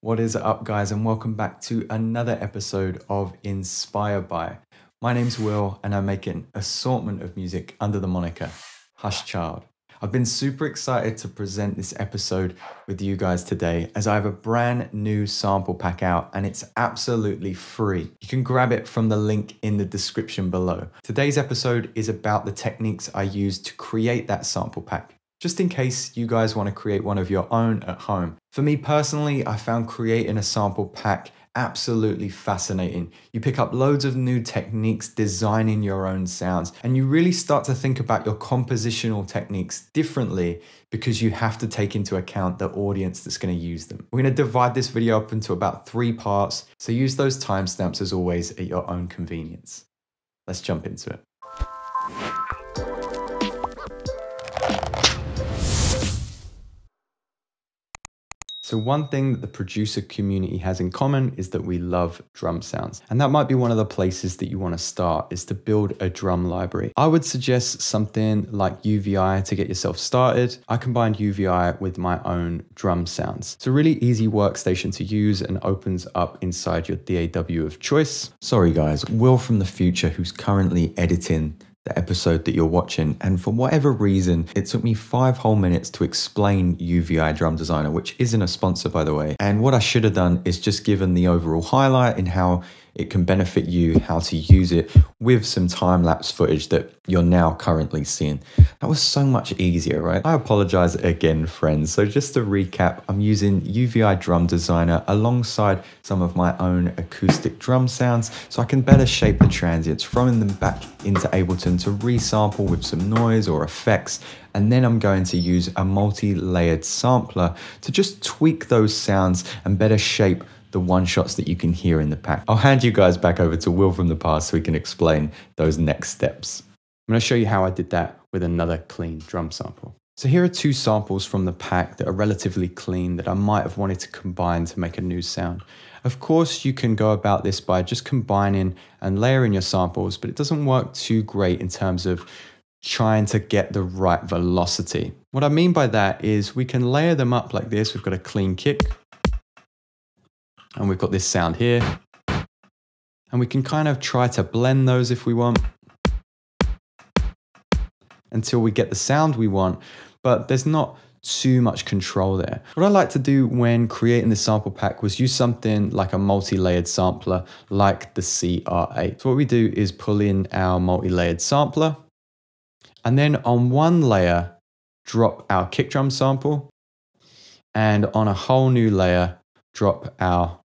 What is up, guys, and welcome back to another episode of Inspired By. My name's Will and I make an assortment of music under the moniker Hush Child. I've been super excited to present this episode with you guys today as I have a brand new sample pack out and it's absolutely free. You can grab it from the link in the description below. Today's episode is about the techniques I used to create that sample pack, just in case you guys want to create one of your own at home. For me personally, I found creating a sample pack absolutely fascinating. You pick up loads of new techniques designing your own sounds, and you really start to think about your compositional techniques differently because you have to take into account the audience that's going to use them. We're going to divide this video up into about 3 parts, so use those timestamps as always at your own convenience. Let's jump into it. So one thing that the producer community has in common is that we love drum sounds. And that might be one of the places that you want to start, is to build a drum library. I would suggest something like UVI to get yourself started. I combined UVI with my own drum sounds. It's a really easy workstation to use and opens up inside your DAW of choice. Sorry guys, Will from the future, who's currently editing the episode that you're watching, and for whatever reason it took me 5 whole minutes to explain UVI Drum Designer, which isn't a sponsor by the way, and what I should have done is just given the overall highlight in how it can benefit you, how to use it with some time-lapse footage that you're now currently seeing. That was so much easier, right? I apologize again, friends. So just to recap, I'm using UVI Drum Designer alongside some of my own acoustic drum sounds so I can better shape the transients, throwing them back into Ableton to resample with some noise or effects. And then I'm going to use a multi-layered sampler to just tweak those sounds and better shape the one-shots that you can hear in the pack. I'll hand you guys back over to Will from the past so he can explain those next steps. I'm going to show you how I did that with another clean drum sample. So here are 2 samples from the pack that are relatively clean that I might have wanted to combine to make a new sound. Of course, you can go about this by just combining and layering your samples, but it doesn't work too great in terms of trying to get the right velocity. What I mean by that is we can layer them up like this. We've got a clean kick, and we've got this sound here, and we can kind of try to blend those if we want until we get the sound we want, but there's not too much control there. What I like to do when creating this sample pack was use something like a multi-layered sampler like the CR8. So what we do is pull in our multi-layered sampler, and then on one layer, drop our kick drum sample, and on a whole new layer, drop our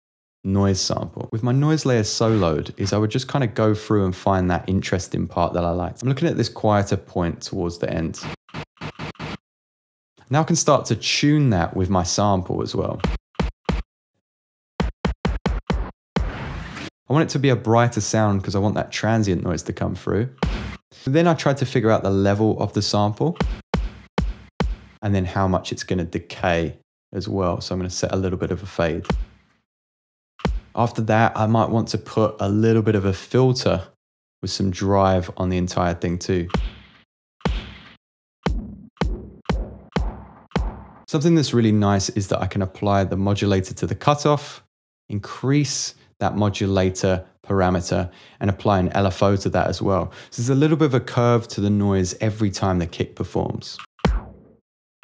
noise sample. With my noise layer soloed is I would just kind of go through and find that interesting part that I liked. I'm looking at this quieter point towards the end. Now I can start to tune that with my sample as well. I want it to be a brighter sound because I want that transient noise to come through. So then I tried to figure out the level of the sample and then how much it's going to decay as well. So I'm going to set a little bit of a fade. After that, I might want to put a little bit of a filter with some drive on the entire thing too. Something that's really nice is that I can apply the modulator to the cutoff, increase that modulator parameter, and apply an LFO to that as well. So there's a little bit of a curve to the noise every time the kick performs.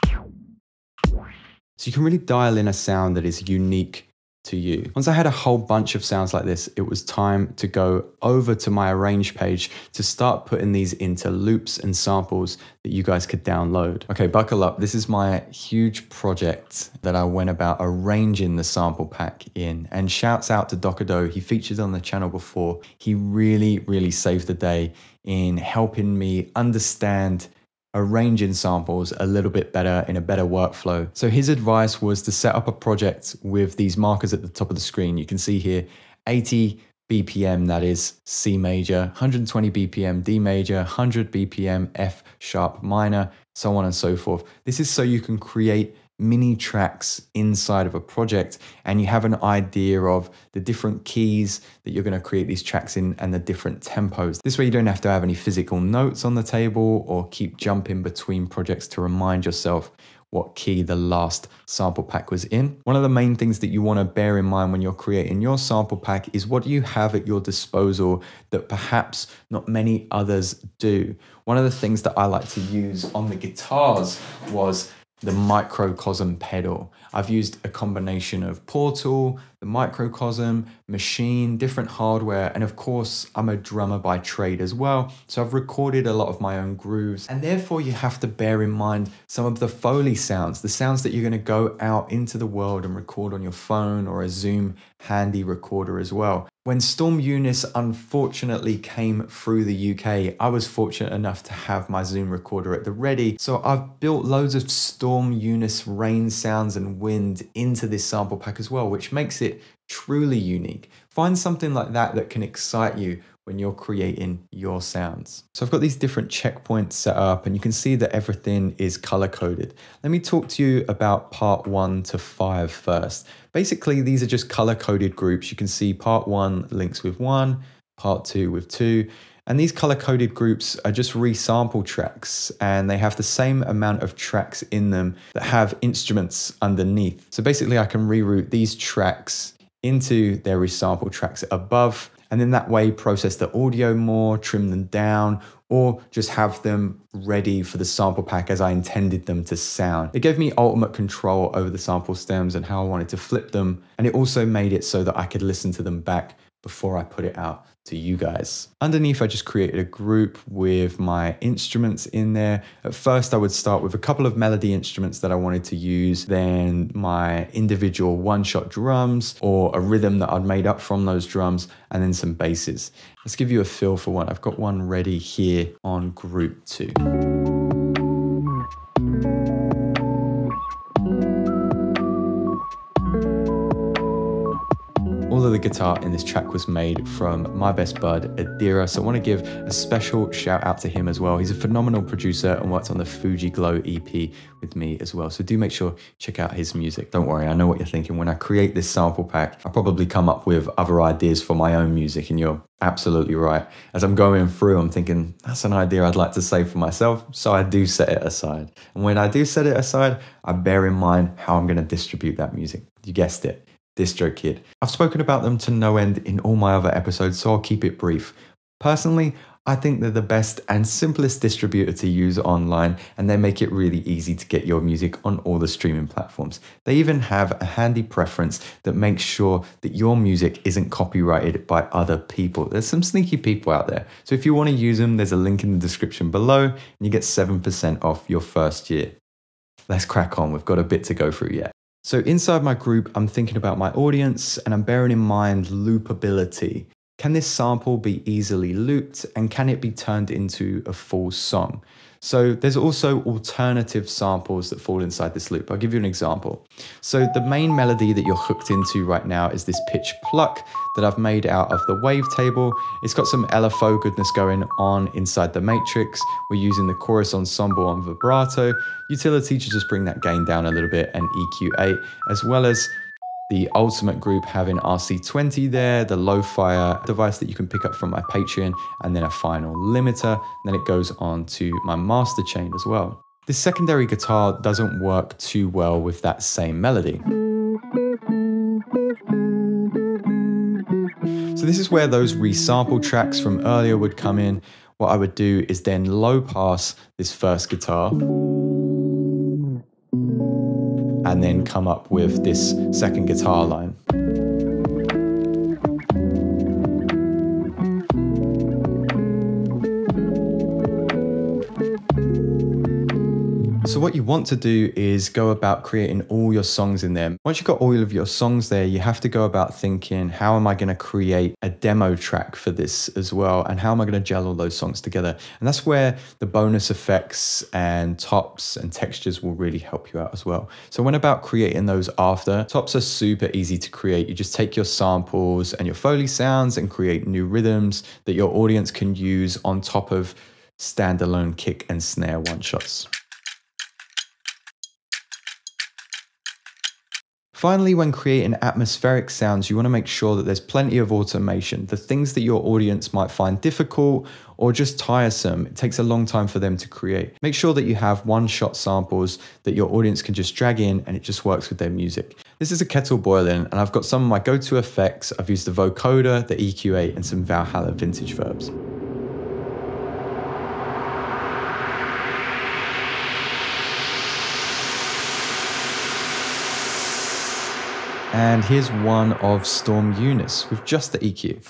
So you can really dial in a sound that is unique to you. Once I had a whole bunch of sounds like this, it was time to go over to my arrange page to start putting these into loops and samples that you guys could download. Okay, buckle up. This is my huge project that I went about arranging the sample pack in, and shouts out to Docado. He featured on the channel before. He really saved the day in helping me understand arranging samples a little bit better in a better workflow. So his advice was to set up a project with these markers at the top of the screen. You can see here, 80 BPM, that is C major, 120 BPM, D major, 100 BPM, F sharp minor, so on and so forth. This is so you can create mini tracks inside of a project and you have an idea of the different keys that you're going to create these tracks in and the different tempos. This way you don't have to have any physical notes on the table or keep jumping between projects to remind yourself what key the last sample pack was in. One of the main things that you want to bear in mind when you're creating your sample pack is what you have at your disposal that perhaps not many others do. One of the things that I like to use on the guitars was the Microcosm pedal. I've used a combination of Portal, the Microcosm, Maschine, different hardware, and of course I'm a drummer by trade as well, so I've recorded a lot of my own grooves, and therefore you have to bear in mind some of the Foley sounds, the sounds that you're going to go out into the world and record on your phone or a Zoom handy recorder as well. When Storm Eunice unfortunately came through the UK, I was fortunate enough to have my Zoom recorder at the ready, so I've built loads of Storm Eunice rain sounds and wind into this sample pack as well, which makes it truly unique. Find something like that that can excite you when you're creating your sounds. So I've got these different checkpoints set up and you can see that everything is color coded. Let me talk to you about part 1 to 5 first. Basically, these are just color coded groups. You can see part 1 links with 1, part 2 with 2. And these color coded groups are just resample tracks, and they have the same amount of tracks in them that have instruments underneath. So basically I can reroute these tracks into their resample tracks above, and then that way process the audio more, trim them down, or just have them ready for the sample pack as I intended them to sound. It gave me ultimate control over the sample stems and how I wanted to flip them, and it also made it so that I could listen to them back before I put it out to you guys. Underneath, I just created a group with my instruments in there. At first, I would start with a couple of melody instruments that I wanted to use, then my individual one-shot drums or a rhythm that I'd made up from those drums, and then some basses. Let's give you a feel for one. I've got one ready here on group 2. All of the guitar in this track was made from my best bud, Adira, so I want to give a special shout out to him as well. He's a phenomenal producer and worked on the Fuji Glow EP with me as well, so do make sure check out his music. Don't worry, I know what you're thinking. When I create this sample pack, I'll probably come up with other ideas for my own music, and you're absolutely right. As I'm going through, I'm thinking, that's an idea I'd like to save for myself, so I do set it aside. And when I do set it aside, I bear in mind how I'm going to distribute that music. You guessed it. DistroKid. I've spoken about them to no end in all my other episodes, so I'll keep it brief. Personally, I think they're the best and simplest distributor to use online, and they make it really easy to get your music on all the streaming platforms. They even have a handy preference that makes sure that your music isn't copyrighted by other people. There's some sneaky people out there. So if you want to use them, there's a link in the description below, and you get 7% off your first year. Let's crack on. We've got a bit to go through yet. So inside my group, I'm thinking about my audience, and I'm bearing in mind loopability. Can this sample be easily looped, and can it be turned into a full song? So there's also alternative samples that fall inside this loop. I'll give you an example. So the main melody that you're hooked into right now is this pitch pluck that I've made out of the wavetable. It's got some LFO goodness going on inside the matrix. We're using the chorus ensemble on vibrato, utility to just bring that gain down a little bit, and EQ8, as well as the ultimate group having RC20 there, the lo-fi device that you can pick up from my Patreon, and then a final limiter, and then it goes on to my master chain as well. This secondary guitar doesn't work too well with that same melody. So this is where those resample tracks from earlier would come in. What I would do is then low pass this first guitar, and then come up with this second guitar line. So what you want to do is go about creating all your songs in there. Once you've got all of your songs there, you have to go about thinking, how am I going to create a demo track for this as well? And how am I going to gel all those songs together? And that's where the bonus effects and tops and textures will really help you out as well. So when about creating those after, tops are super easy to create. You just take your samples and your Foley sounds and create new rhythms that your audience can use on top of standalone kick and snare one-shots. Finally, when creating atmospheric sounds, you want to make sure that there's plenty of automation. The things that your audience might find difficult or just tiresome, it takes a long time for them to create. Make sure that you have one-shot samples that your audience can just drag in and it just works with their music. This is a kettle boiling and I've got some of my go-to effects. I've used the vocoder, the EQ8 and some Valhalla vintage verbs. And here's one of Storm Eunice with just the EQ.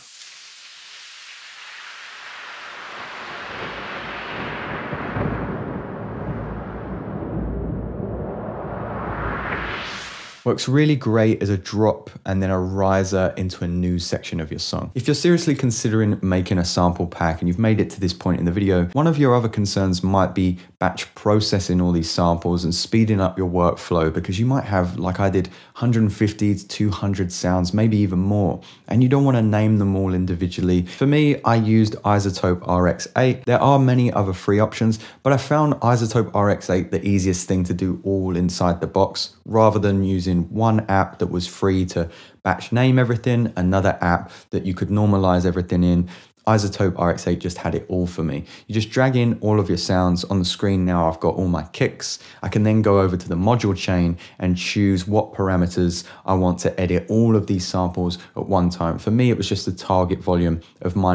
Works really great as a drop and then a riser into a new section of your song. If you're seriously considering making a sample pack and you've made it to this point in the video, one of your other concerns might be batch processing all these samples and speeding up your workflow, because you might have, like I did, 150 to 200 sounds, maybe even more, and you don't want to name them all individually. For me, I used iZotope RX 8. There are many other free options, but I found iZotope RX 8 the easiest thing to do all inside the box, rather than using one app that was free to batch name everything, another app that you could normalize everything in. iZotope RX 8 just had it all for me. You just drag in all of your sounds on the screen. Now I've got all my kicks. I can then go over to the module chain and choose what parameters I want to edit all of these samples at one time. For me, it was just a target volume of -6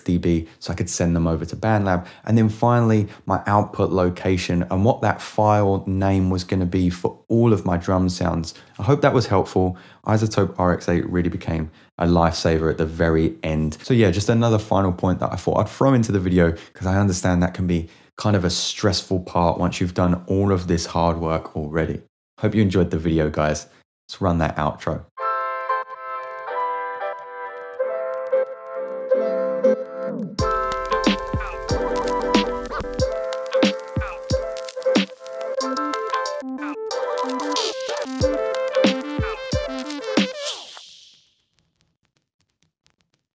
dB, so I could send them over to BandLab. And then finally, my output location and what that file name was going to be for all of my drum sounds. I hope that was helpful. iZotope RX 8 really became a lifesaver at the very end. So yeah, just another final point that I thought I'd throw into the video, because I understand that can be kind of a stressful part once you've done all of this hard work already. Hope you enjoyed the video, guys. Let's run that outro.